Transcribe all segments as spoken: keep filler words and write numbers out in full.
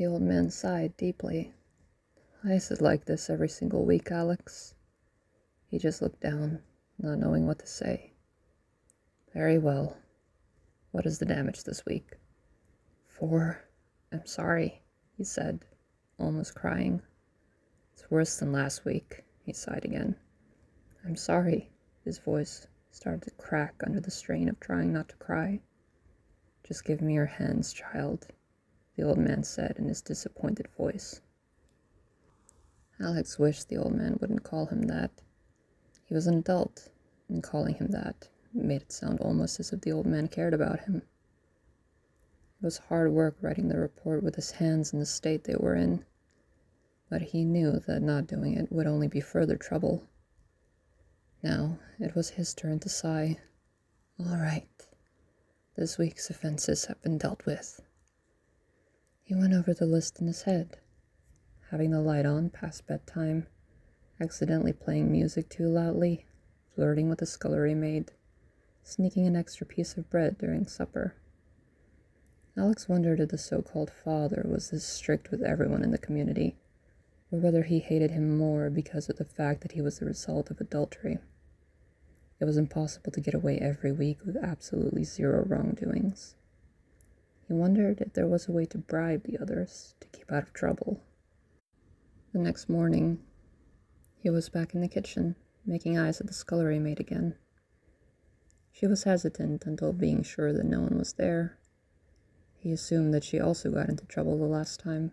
The old man sighed deeply. "I sit like this every single week, Alex." He just looked down, not knowing what to say. "Very well. What is the damage this week?" Four. I'm sorry," he said, almost crying. "It's worse than last week," he sighed again. "I'm sorry." His voice started to crack under the strain of trying not to cry. "Just give me your hands, child," the old man said in his disappointed voice. Alex wished the old man wouldn't call him that. He was an adult, and calling him that made it sound almost as if the old man cared about him. It was hard work writing the report with his hands in the state they were in, but he knew that not doing it would only be further trouble. Now it was his turn to sigh. "All right. This week's offenses have been dealt with." He went over the list in his head, having the light on past bedtime, accidentally playing music too loudly, flirting with the scullery maid, sneaking an extra piece of bread during supper. Alex wondered if the so-called father was this strict with everyone in the community, or whether he hated him more because of the fact that he was the result of adultery. It was impossible to get away every week with absolutely zero wrongdoings. He wondered if there was a way to bribe the others to keep out of trouble. The next morning, he was back in the kitchen, making eyes at the scullery maid again. She was hesitant until being sure that no one was there. He assumed that she also got into trouble the last time,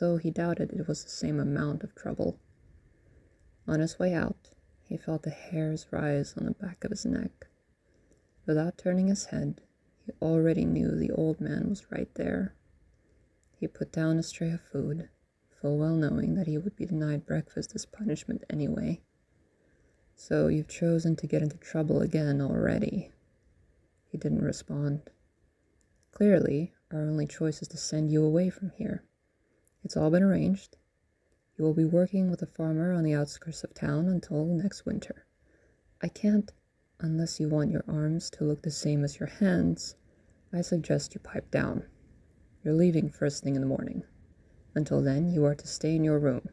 though he doubted it was the same amount of trouble. On his way out, he felt the hairs rise on the back of his neck. Without turning his head, he already knew the old man was right there. He put down his tray of food, full well knowing that he would be denied breakfast as punishment anyway. "So you've chosen to get into trouble again already." He didn't respond. "Clearly, our only choice is to send you away from here. It's all been arranged. You will be working with a farmer on the outskirts of town until next winter. I can't, unless you want your arms to look the same as your hands, I suggest you pipe down. You're leaving first thing in the morning. Until then, you are to stay in your room.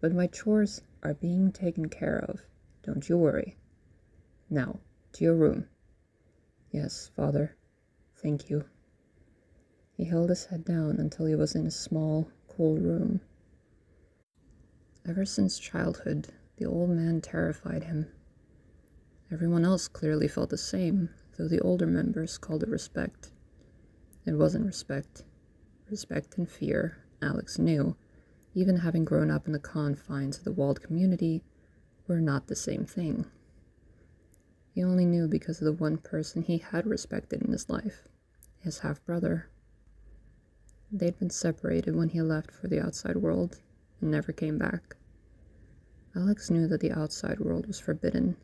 But my chores are being taken care of, don't you worry. Now, to your room." "Yes, father. Thank you." He held his head down until he was in a small, cool room. Ever since childhood, the old man terrified him. Everyone else clearly felt the same, though the older members called it respect. It wasn't respect. Respect and fear, Alex knew, even having grown up in the confines of the walled community, were not the same thing. He only knew because of the one person he had respected in his life, his half-brother. They'd been separated when he left for the outside world, and never came back. Alex knew that the outside world was forbidden,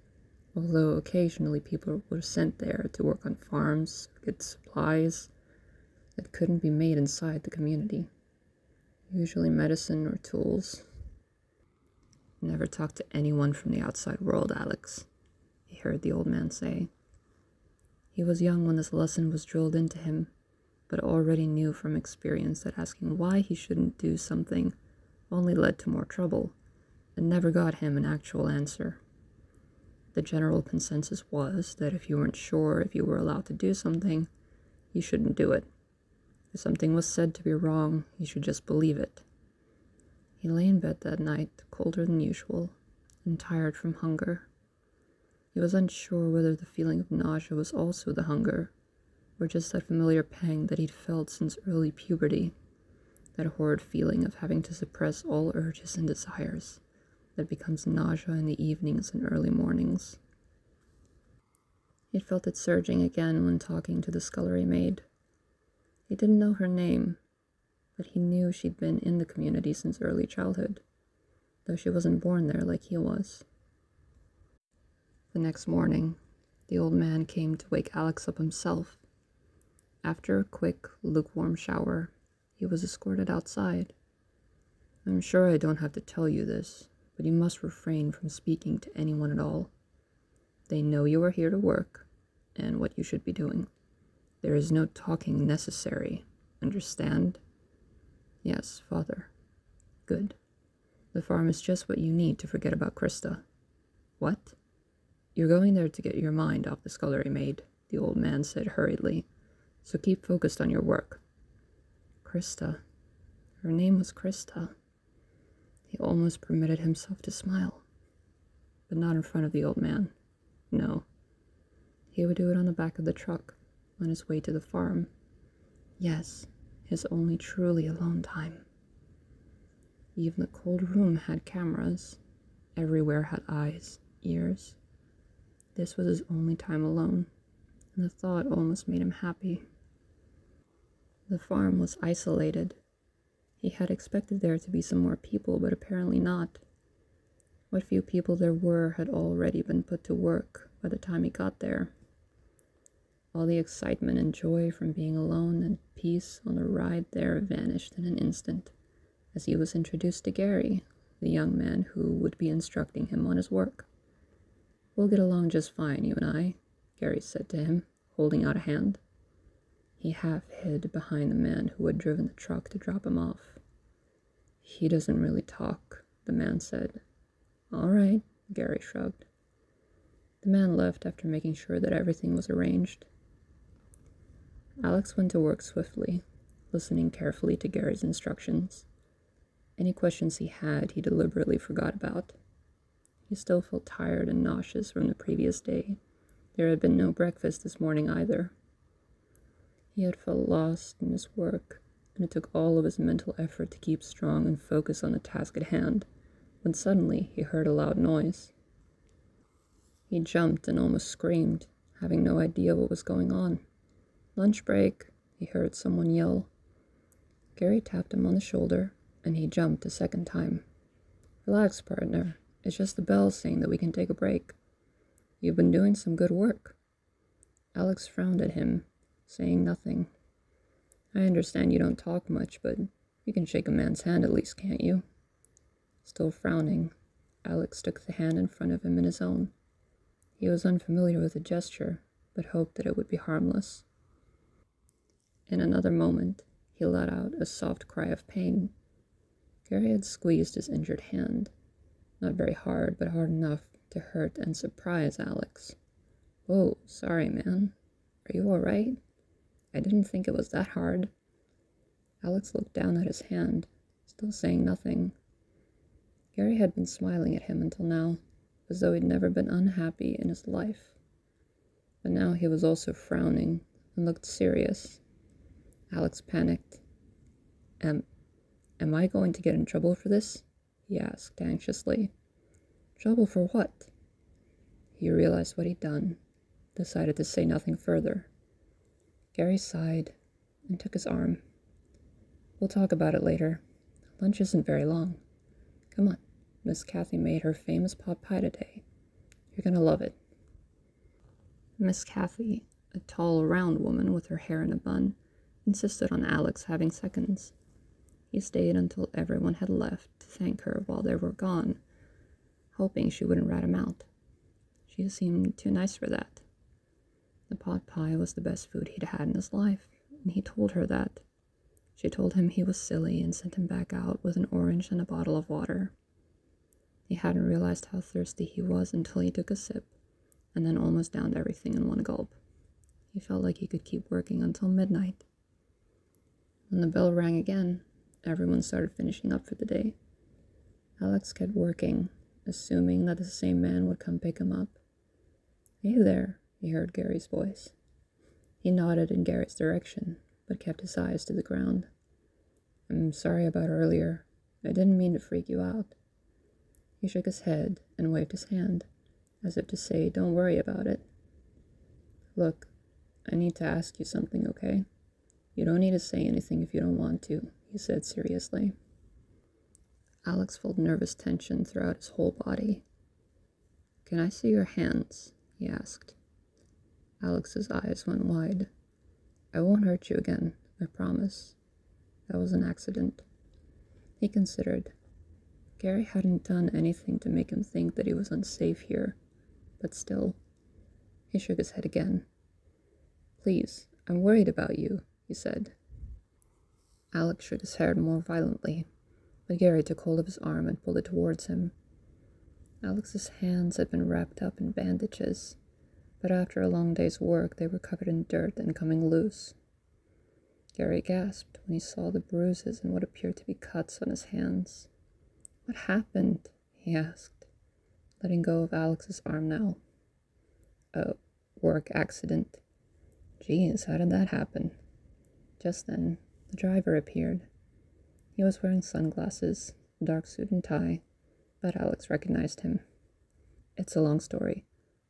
although occasionally people were sent there to work on farms, get supplies that couldn't be made inside the community. Usually medicine or tools. "Never talk to anyone from the outside world, Alex," he heard the old man say. He was young when this lesson was drilled into him, but already knew from experience that asking why he shouldn't do something only led to more trouble, and never got him an actual answer. The general consensus was that if you weren't sure if you were allowed to do something, you shouldn't do it. If something was said to be wrong, you should just believe it. He lay in bed that night, colder than usual, and tired from hunger. He was unsure whether the feeling of nausea was also the hunger, or just that familiar pang that he'd felt since early puberty, that horrid feeling of having to suppress all urges and desires, that becomes nausea in the evenings and early mornings. He felt it surging again when talking to the scullery maid. He didn't know her name, but he knew she'd been in the community since early childhood, though she wasn't born there like he was. The next morning, the old man came to wake Alex up himself. After a quick, lukewarm shower, he was escorted outside. "I'm sure I don't have to tell you this, but you must refrain from speaking to anyone at all. They know you are here to work, and what you should be doing. There is no talking necessary, understand?" Yes, Father. Good. The farm is just what you need to forget about Krista. What? You're going there to get your mind off the scullery maid, the old man said hurriedly. So keep focused on your work. Krista. Her name was Krista. He almost permitted himself to smile. But not in front of the old man. No. He would do it on the back of the truck, on his way to the farm. Yes, his only truly alone time. Even the cold room had cameras. Everywhere had eyes, ears. This was his only time alone, and the thought almost made him happy. The farm was isolated. He had expected there to be some more people, but apparently not. What few people there were had already been put to work by the time he got there. All the excitement and joy from being alone and peace on the ride there vanished in an instant, as he was introduced to Gary, the young man who would be instructing him on his work. "We'll get along just fine, you and I," Gary said to him, holding out a hand. He half hid behind the man who had driven the truck to drop him off. "He doesn't really talk," the man said. "All right," Gary shrugged. The man left after making sure that everything was arranged. Alex went to work swiftly, listening carefully to Gary's instructions. Any questions he had, he deliberately forgot about. He still felt tired and nauseous from the previous day. There had been no breakfast this morning either. He had felt lost in his work, and it took all of his mental effort to keep strong and focus on the task at hand, when suddenly he heard a loud noise. He jumped and almost screamed, having no idea what was going on. "Lunch break," he heard someone yell. Gary tapped him on the shoulder, and he jumped a second time. "Relax, partner. It's just the bell saying that we can take a break. You've been doing some good work." Alex frowned at him, saying nothing. "I understand you don't talk much, but you can shake a man's hand at least, can't you?" Still frowning, Alex took the hand in front of him in his own. He was unfamiliar with the gesture, but hoped that it would be harmless. In another moment, he let out a soft cry of pain. Gary had squeezed his injured hand. Not very hard, but hard enough to hurt and surprise Alex. "Whoa, sorry, man. Are you all right? I didn't think it was that hard." Alex looked down at his hand, still saying nothing. Gary had been smiling at him until now, as though he'd never been unhappy in his life. But now he was also frowning and looked serious. Alex panicked. Am, am I going to get in trouble for this?" he asked anxiously. "Trouble for what?" He realized what he'd done, decided to say nothing further. Gary sighed and took his arm. "We'll talk about it later. Lunch isn't very long. Come on, Miss Kathy made her famous pot pie today. You're gonna love it." Miss Kathy, a tall, round woman with her hair in a bun, insisted on Alex having seconds. He stayed until everyone had left to thank her while they were gone, hoping she wouldn't rat him out. She seemed too nice for that. The pot pie was the best food he'd had in his life, and he told her that. She told him he was silly and sent him back out with an orange and a bottle of water. He hadn't realized how thirsty he was until he took a sip, and then almost downed everything in one gulp. He felt like he could keep working until midnight. When the bell rang again, everyone started finishing up for the day. Alex kept working, assuming that the same man would come pick him up. "Hey there," he heard Gary's voice. He nodded in Gary's direction, but kept his eyes to the ground. "I'm sorry about earlier. I didn't mean to freak you out." He shook his head and waved his hand, as if to say, "Don't worry about it." "Look, I need to ask you something, okay? You don't need to say anything if you don't want to," he said seriously. Alex felt nervous tension throughout his whole body. "Can I see your hands?" he asked. Alex's eyes went wide. "I won't hurt you again, I promise. That was an accident." He considered. Gary hadn't done anything to make him think that he was unsafe here, but still. He shook his head again. "Please, I'm worried about you," he said. Alec shook his head more violently, but Gary took hold of his arm and pulled it towards him. Alex's hands had been wrapped up in bandages, but after a long day's work they were covered in dirt and coming loose. Gary gasped when he saw the bruises and what appeared to be cuts on his hands. "What happened?" he asked, letting go of Alex's arm now. "A work accident. Geez, how did that happen?" Just then, the driver appeared. He was wearing sunglasses, a dark suit and tie, but Alex recognized him. "It's a long story.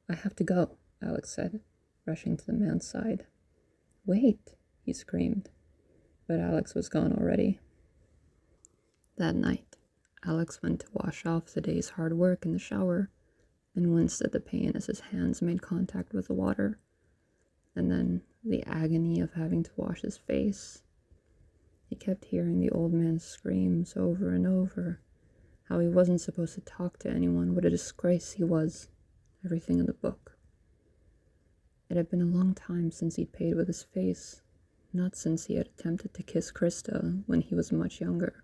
I have to go," Alex said, rushing to the man's side. "Wait!" he screamed, but Alex was gone already. That night, Alex went to wash off the day's hard work in the shower and winced at the pain as his hands made contact with the water, and then the agony of having to wash his face. He kept hearing the old man's screams over and over, how he wasn't supposed to talk to anyone, what a disgrace he was, everything in the book. It had been a long time since he'd paid with his face, not since he had attempted to kiss Krista when he was much younger.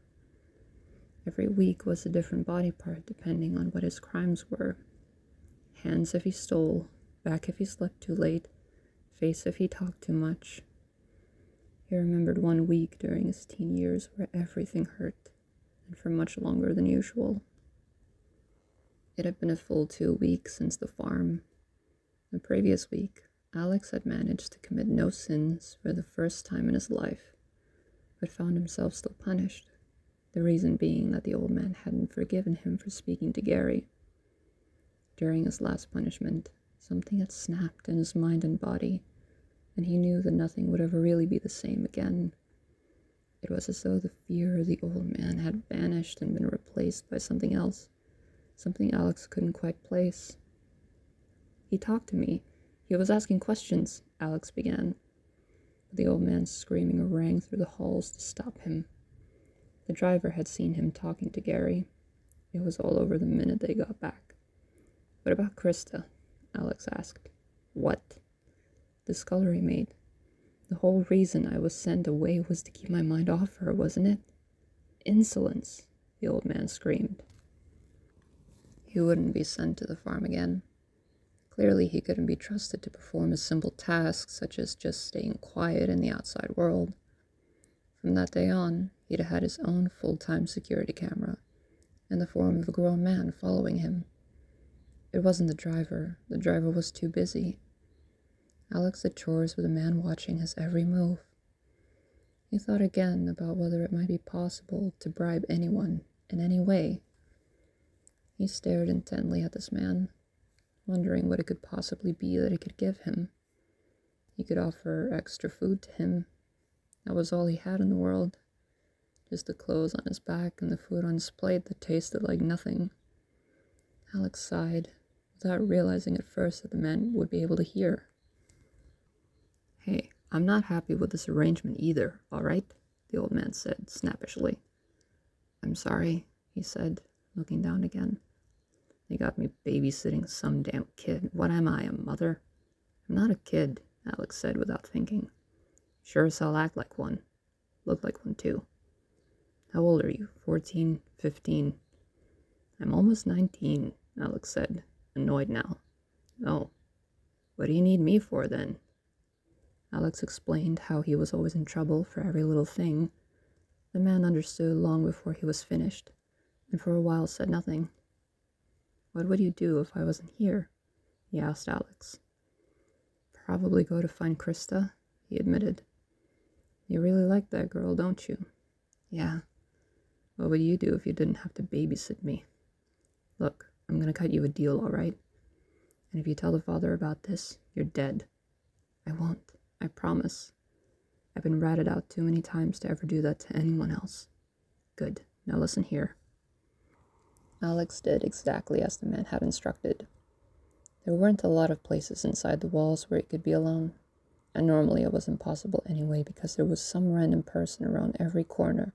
Every week was a different body part depending on what his crimes were. Hands if he stole, back if he slept too late, face if he talked too much. He remembered one week during his teen years where everything hurt, and for much longer than usual. It had been a full two weeks since the farm. The previous week, Alex had managed to commit no sins for the first time in his life, but found himself still punished, the reason being that the old man hadn't forgiven him for speaking to Gary. During his last punishment, something had snapped in his mind and body, and he knew that nothing would ever really be the same again. It was as though the fear of the old man had vanished and been replaced by something else, something Alex couldn't quite place. "He talked to me. He was asking questions," Alex began, but the old man's screaming rang through the halls to stop him. The driver had seen him talking to Gary. It was all over the minute they got back. "What about Krista?" Alex asked. "What?" "The scullery maid. The whole reason I was sent away was to keep my mind off her, wasn't it?" "Insolence!" the old man screamed. He wouldn't be sent to the farm again. Clearly, he couldn't be trusted to perform a simple task such as just staying quiet in the outside world. From that day on, he'd had his own full-time security camera, in the form of a grown man following him. It wasn't the driver. The driver was too busy. Alex did chores with a man watching his every move. He thought again about whether it might be possible to bribe anyone in any way. He stared intently at this man, wondering what it could possibly be that he could give him. He could offer extra food to him. That was all he had in the world. Just the clothes on his back and the food on his plate that tasted like nothing. Alex sighed, without realizing at first that the man would be able to hear. "Hey, I'm not happy with this arrangement either, all right?" the old man said, snappishly. "I'm sorry," he said, looking down again. "They got me babysitting some damn kid. What am I, a mother?" "I'm not a kid," Alex said without thinking. "Sure as hell act like one. Look like one, too. How old are you? Fourteen? Fifteen?" "I'm almost nineteen, Alex said, annoyed now. "Oh, what do you need me for, then?" Alex explained how he was always in trouble for every little thing. The man understood long before he was finished, and for a while said nothing. "What would you do if I wasn't here?" he asked Alex. "Probably go to find Krista," he admitted. "You really like that girl, don't you?" "Yeah." "What would you do if you didn't have to babysit me?" "Look, I'm gonna cut you a deal, all right? And if you tell the father about this, you're dead." "I won't. I promise. I've been ratted out too many times to ever do that to anyone else." "Good. Now listen here." Alex did exactly as the man had instructed. There weren't a lot of places inside the walls where he could be alone, and normally it was impossible anyway because there was some random person around every corner,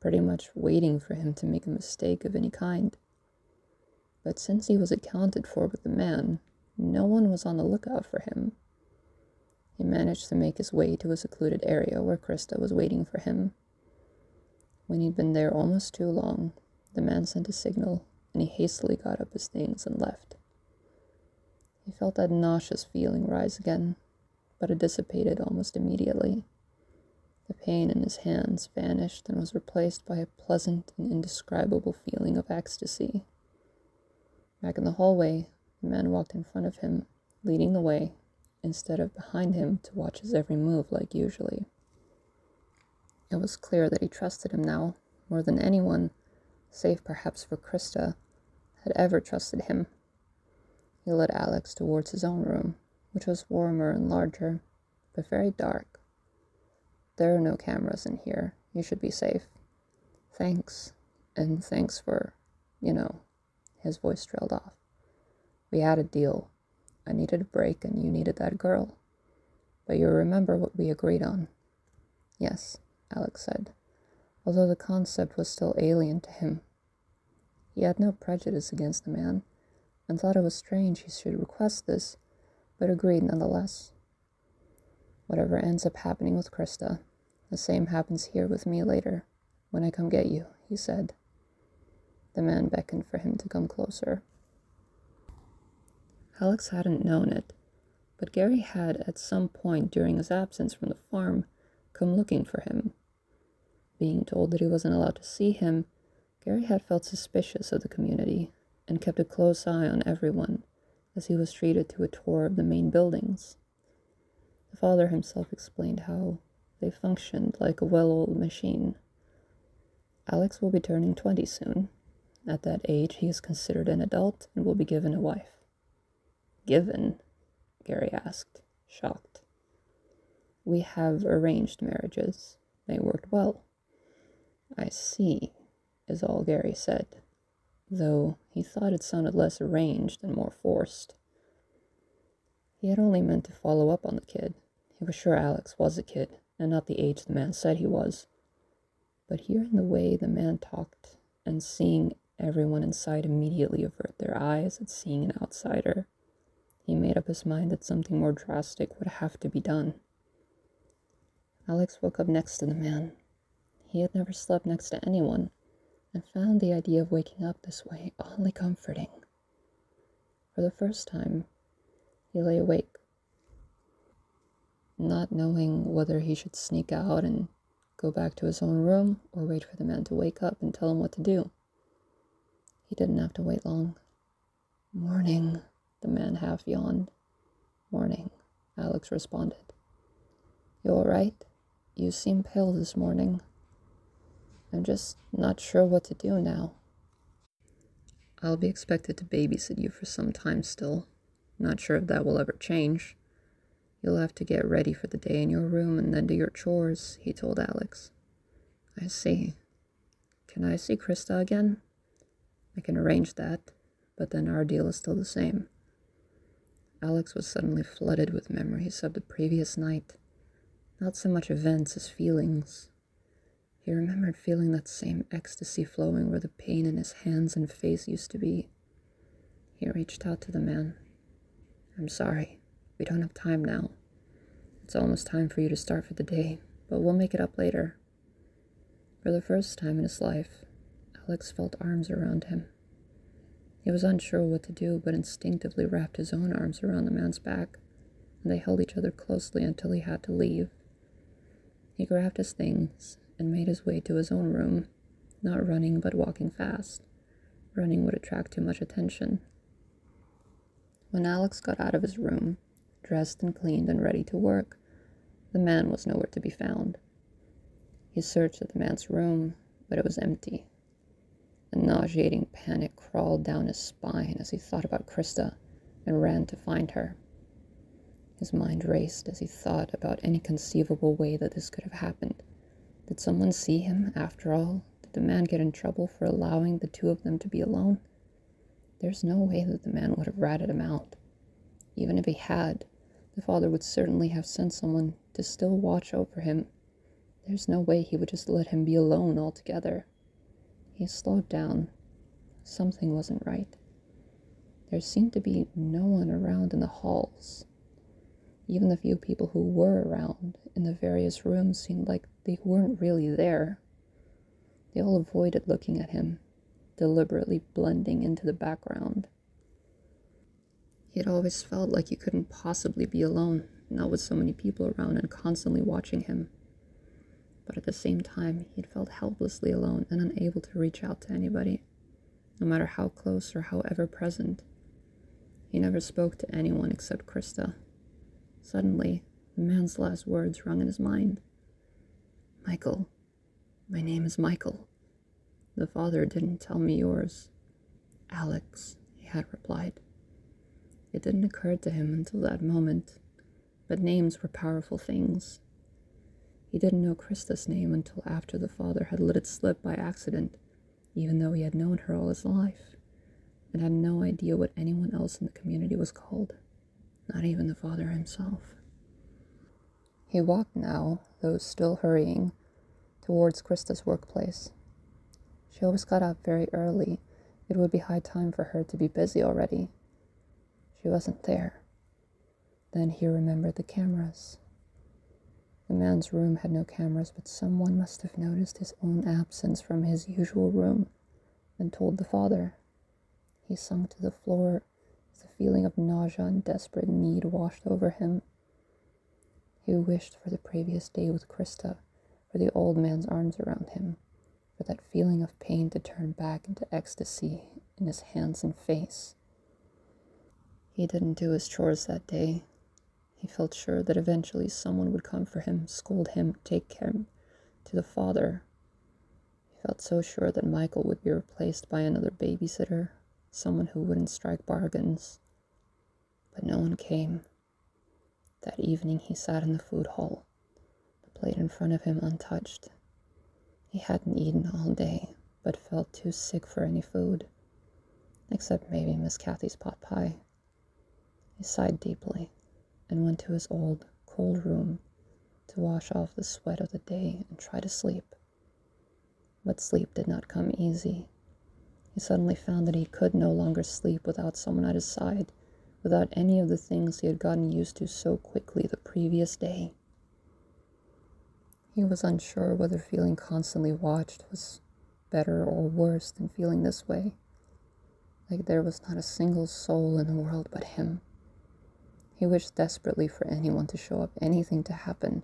pretty much waiting for him to make a mistake of any kind. But since he was accounted for with the man, no one was on the lookout for him. He managed to make his way to a secluded area where Krista was waiting for him, When he'd been there almost too long, the man sent a signal, and he hastily got up his things and left. He felt that nauseous feeling rise again, but it dissipated almost immediately. The pain in his hands vanished and was replaced by a pleasant and indescribable feeling of ecstasy. Back in the hallway, the man walked in front of him, leading the way, instead of behind him to watch his every move like usually. It was clear that he trusted him now, more than anyone, save perhaps for Krista, had ever trusted him. He led Alex towards his own room, which was warmer and larger, but very dark. "There are no cameras in here. You should be safe. Thanks, and thanks for, you know," his voice trailed off. "We had a deal. I needed a break and you needed that girl. But you remember what we agreed on." "Yes," Alex said, although the concept was still alien to him. He had no prejudice against the man, and thought it was strange he should request this, but agreed nonetheless. "Whatever ends up happening with Krista, the same happens here with me later, when I come get you," he said. The man beckoned for him to come closer. Alex hadn't known it, but Gary had, at some point during his absence from the farm, come looking for him. Being told that he wasn't allowed to see him, Gary had felt suspicious of the community, and kept a close eye on everyone, as he was treated to a tour of the main buildings. The father himself explained how they functioned like a well-oiled machine. Alex will be turning twenty soon. At that age, he is considered an adult and will be given a wife. "Given?" Gary asked, shocked. "We have arranged marriages. They worked well." "I see," is all Gary said, though he thought it sounded less arranged and more forced. He had only meant to follow up on the kid. He was sure Alex was a kid, and not the age the man said he was. But hearing the way the man talked, and seeing everyone inside immediately avert their eyes at seeing an outsider, he made up his mind that something more drastic would have to be done. Alex woke up next to the man. He had never slept next to anyone, and found the idea of waking up this way oddly comforting. For the first time, he lay awake, not knowing whether he should sneak out and go back to his own room or wait for the man to wake up and tell him what to do. He didn't have to wait long. "Morning," the man half yawned. "Morning," Alex responded. "You all right? You seem pale this morning." "I'm just not sure what to do now." "I'll be expected to babysit you for some time still. Not sure if that will ever change. You'll have to get ready for the day in your room and then do your chores," he told Alex. "I see. Can I see Krista again?" "I can arrange that, but then our deal is still the same." Alex was suddenly flooded with memories of the previous night. Not so much events as feelings. He remembered feeling that same ecstasy flowing where the pain in his hands and face used to be. He reached out to the man. "I'm sorry. We don't have time now. It's almost time for you to start for the day, but we'll make it up later." For the first time in his life, Alex felt arms around him. He was unsure what to do, but instinctively wrapped his own arms around the man's back, and they held each other closely until he had to leave. He grabbed his things and made his way to his own room, not running but walking fast. Running would attract too much attention. When Alex got out of his room, dressed and cleaned and ready to work, the man was nowhere to be found. He searched at the man's room, but it was empty. A nauseating panic crawled down his spine as he thought about Krista and ran to find her. His mind raced as he thought about any conceivable way that this could have happened. Did someone see him, after all? Did the man get in trouble for allowing the two of them to be alone? There's no way that the man would have ratted him out. Even if he had, the father would certainly have sent someone to still watch over him. There's no way he would just let him be alone altogether. He slowed down. Something wasn't right. There seemed to be no one around in the halls. Even the few people who were around in the various rooms seemed like they weren't really there. They all avoided looking at him, deliberately blending into the background. He had always felt like he couldn't possibly be alone, not with so many people around and constantly watching him. But at the same time, he'd felt helplessly alone and unable to reach out to anybody, no matter how close or however present. He never spoke to anyone except Krista. Suddenly, the man's last words rung in his mind. "Michael. My name is Michael. The father didn't tell me yours." "Alex," he had replied. It didn't occur to him until that moment, but names were powerful things. He didn't know Krista's name until after the father had let it slip by accident, even though he had known her all his life, and had no idea what anyone else in the community was called, not even the father himself. He walked now, though still hurrying, towards Krista's workplace. She always got up very early. It would be high time for her to be busy already. She wasn't there. Then he remembered the cameras. The man's room had no cameras, but someone must have noticed his own absence from his usual room and told the father. He sunk to the floor as the feeling of nausea and desperate need washed over him. He wished for the previous day with Krista, for the old man's arms around him, for that feeling of pain to turn back into ecstasy in his hands and face. He didn't do his chores that day. He felt sure that eventually someone would come for him, scold him, take him to the father. He felt so sure that Michael would be replaced by another babysitter, someone who wouldn't strike bargains. But no one came. That evening he sat in the food hall, the plate in front of him untouched. He hadn't eaten all day, but felt too sick for any food, except maybe Miss Kathy's pot pie. He sighed deeply and went to his old, cold room to wash off the sweat of the day and try to sleep. But sleep did not come easy. He suddenly found that he could no longer sleep without someone at his side, without any of the things he had gotten used to so quickly the previous day. He was unsure whether feeling constantly watched was better or worse than feeling this way, like there was not a single soul in the world but him. He wished desperately for anyone to show up, anything to happen,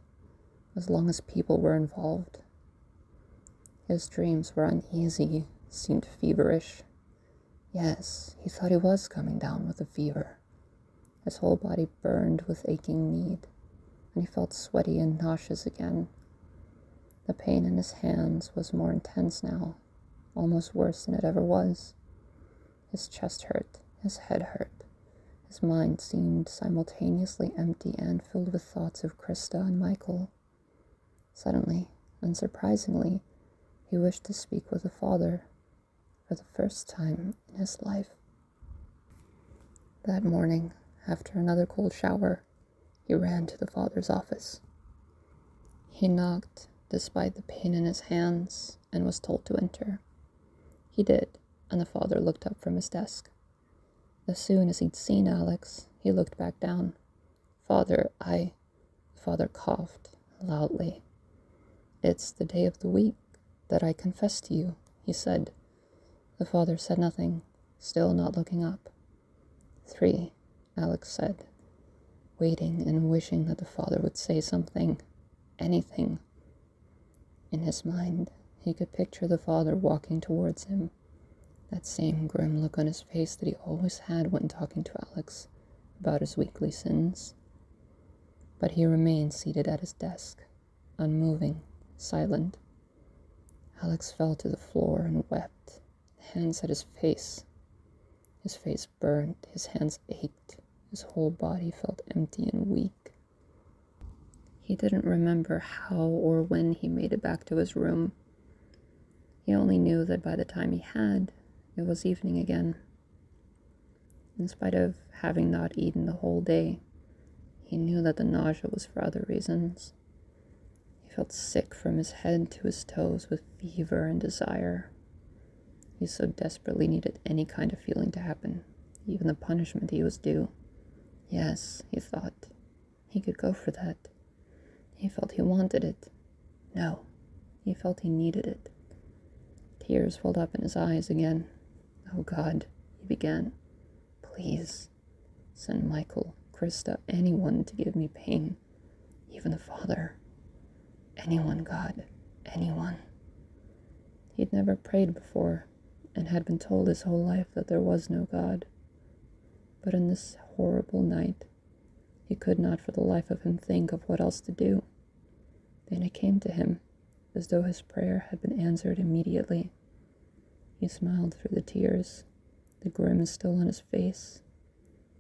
as long as people were involved. His dreams were uneasy, seemed feverish. Yes, he thought he was coming down with a fever. His whole body burned with aching need, and he felt sweaty and nauseous again. The pain in his hands was more intense now, almost worse than it ever was. His chest hurt, his head hurt. His mind seemed simultaneously empty and filled with thoughts of Krista and Michael. Suddenly, unsurprisingly, he wished to speak with the father for the first time in his life. That morning, after another cold shower, he ran to the father's office. He knocked, despite the pain in his hands, and was told to enter. He did, and the father looked up from his desk. As soon as he'd seen Alex, he looked back down. "Father, I..." The father coughed loudly. "It's the day of the week that I confessed to you," he said. The father said nothing, still not looking up. "Three," Alex said, waiting and wishing that the father would say something, anything. In his mind, he could picture the father walking towards him, that same grim look on his face that he always had when talking to Alex about his weekly sins. But he remained seated at his desk, unmoving, silent. Alex fell to the floor and wept, hands at his face. His face burned, his hands ached, his whole body felt empty and weak. He didn't remember how or when he made it back to his room. He only knew that by the time he had, it was evening again. In spite of having not eaten the whole day, he knew that the nausea was for other reasons. He felt sick from his head to his toes with fever and desire. He so desperately needed any kind of feeling to happen, even the punishment he was due. Yes, he thought, he could go for that. He felt he wanted it. No, he felt he needed it. Tears welled up in his eyes again. "Oh God," he began, "please send Michael, Krista, anyone to give me pain, even the Father. Anyone, God, anyone." He'd never prayed before, and had been told his whole life that there was no God. But in this horrible night, he could not for the life of him think of what else to do. Then it came to him, as though his prayer had been answered immediately. He smiled through the tears, the grimace still on his face.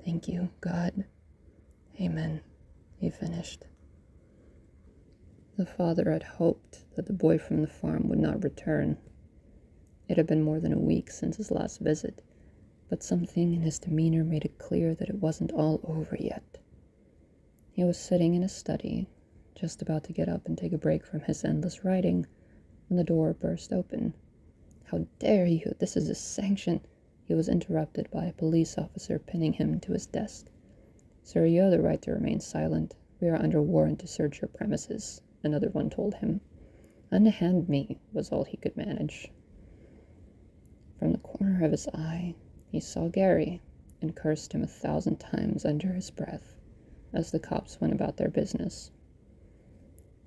"Thank you, God. Amen," he finished. The father had hoped that the boy from the farm would not return. It had been more than a week since his last visit, but something in his demeanor made it clear that it wasn't all over yet. He was sitting in his study, just about to get up and take a break from his endless writing, when the door burst open. "How dare you! This is a sanction!" He was interrupted by a police officer pinning him to his desk. "Sir, you have the right to remain silent. We are under warrant to search your premises," another one told him. "Unhand me," was all he could manage. From the corner of his eye, he saw Gary, and cursed him a thousand times under his breath, as the cops went about their business.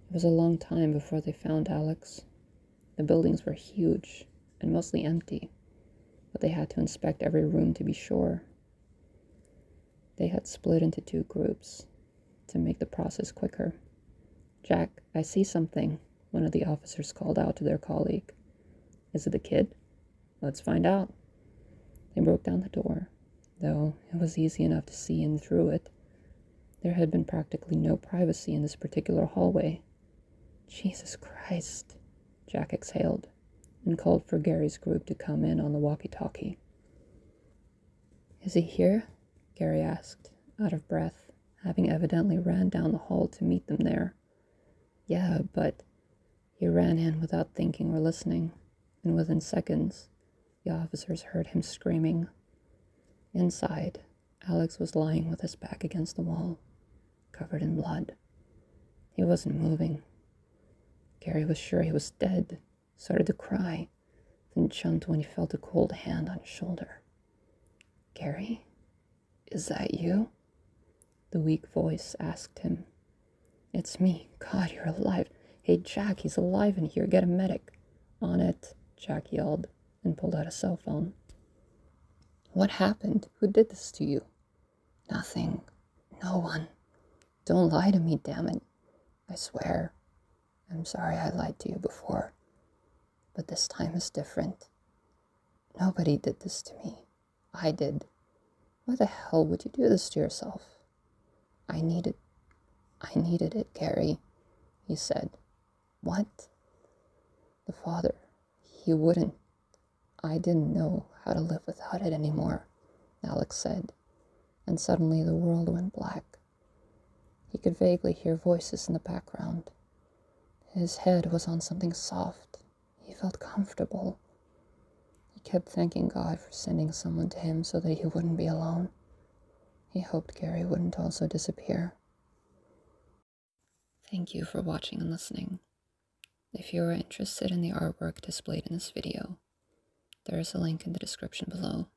It was a long time before they found Alex. The buildings were huge, and mostly empty, but they had to inspect every room to be sure. They had split into two groups, to make the process quicker. "Jack, I see something," one of the officers called out to their colleague. "Is it the kid? Let's find out." They broke down the door, though it was easy enough to see in through it. There had been practically no privacy in this particular hallway. "Jesus Christ," Jack exhaled, and called for Gary's group to come in on the walkie-talkie. "Is he here?" Gary asked, out of breath, having evidently ran down the hall to meet them there. "Yeah, but..." He ran in without thinking or listening, and within seconds, the officers heard him screaming. Inside, Alex was lying with his back against the wall, covered in blood. He wasn't moving. Gary was sure he was dead, started to cry, then jumped when he felt a cold hand on his shoulder. "Gary, is that you?" the weak voice asked him. "It's me. God, you're alive. Hey, Jack, he's alive in here. Get a medic." "On it," Jack yelled, and pulled out a cell phone. "What happened? Who did this to you?" "Nothing. No one. Don't lie to me, damn it. I swear. I'm sorry I lied to you before. But this time is different. Nobody did this to me. I did. Why the hell would you do this to yourself?" I needed... I needed it, Gary," he said. "What?" "The father. He wouldn't. I didn't know how to live without it anymore," Alex said, and suddenly the world went black. He could vaguely hear voices in the background. His head was on something soft. He felt comfortable. He kept thanking God for sending someone to him so that he wouldn't be alone. He hoped Gary wouldn't also disappear. Thank you for watching and listening. If you are interested in the artwork displayed in this video, there is a link in the description below.